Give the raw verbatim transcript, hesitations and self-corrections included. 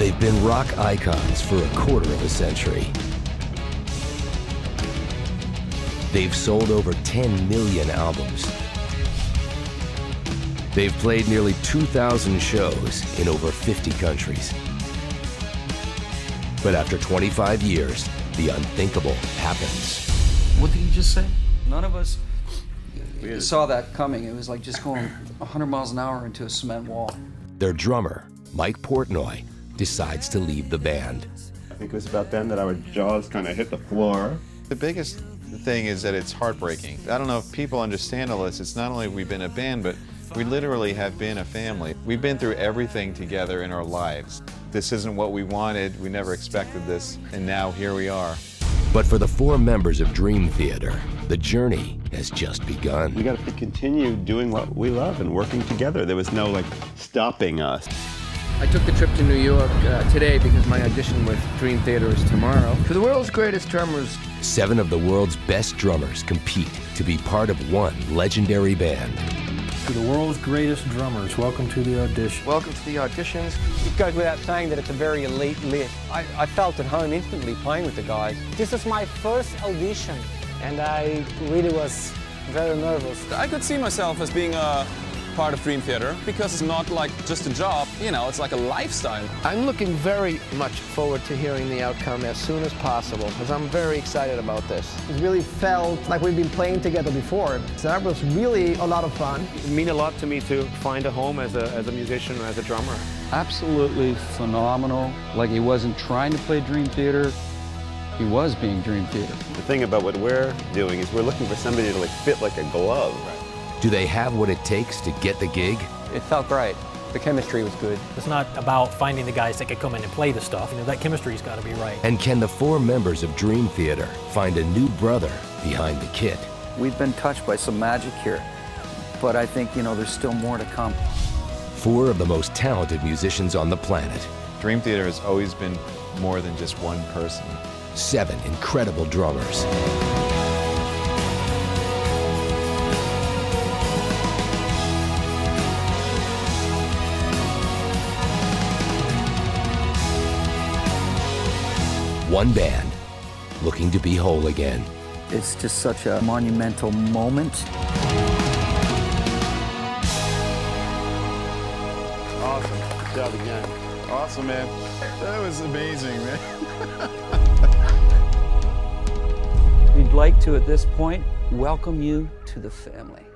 They've been rock icons for a quarter of a century. They've sold over ten million albums. They've played nearly two thousand shows in over fifty countries. But after twenty-five years, the unthinkable happens. What did you just say? None of us Weird. saw that coming. It was like just going a hundred miles an hour into a cement wall. Their drummer, Mike Portnoy, decides to leave the band. I think it was about then that our jaws kind of hit the floor. The biggest thing is that it's heartbreaking. I don't know if people understand all this. It's not only we've been a band, but we literally have been a family. We've been through everything together in our lives. This isn't what we wanted. We never expected this, and now here we are. But for the four members of Dream Theater, the journey has just begun. We got to continue doing what we love and working together. There was no, like, stopping us. I took the trip to New York uh, today because my audition with Dream Theater is tomorrow. For the world's greatest drummers. Seven of the world's best drummers compete to be part of one legendary band. To the world's greatest drummers, welcome to the audition. Welcome to the auditions. It goes without saying that it's a very elite list. I, I felt at home instantly playing with the guys. This is my first audition, and I really was very nervous. I could see myself as being a part of Dream Theater, because it's not like just a job, you know, it's like a lifestyle. I'm looking very much forward to hearing the outcome as soon as possible, because I'm very excited about this. It really felt like we've been playing together before, so that was really a lot of fun. It meant a lot to me to find a home as a, as a musician, as a drummer. Absolutely phenomenal. Like, he wasn't trying to play Dream Theater, he was being Dream Theater. The thing about what we're doing is we're looking for somebody to, like, fit like a glove. Do they have what it takes to get the gig? It felt great. The chemistry was good. It's not about finding the guys that could come in and play the stuff. You know, that chemistry's got to be right. And can the four members of Dream Theater find a new brother behind the kit? We've been touched by some magic here, but I think, you know, there's still more to come. Four of the most talented musicians on the planet. Dream Theater has always been more than just one person. Seven incredible drummers. One band, looking to be whole again. It's just such a monumental moment. Awesome, good job again. Awesome, man. That was amazing, man. We'd like to, at this point, welcome you to the family.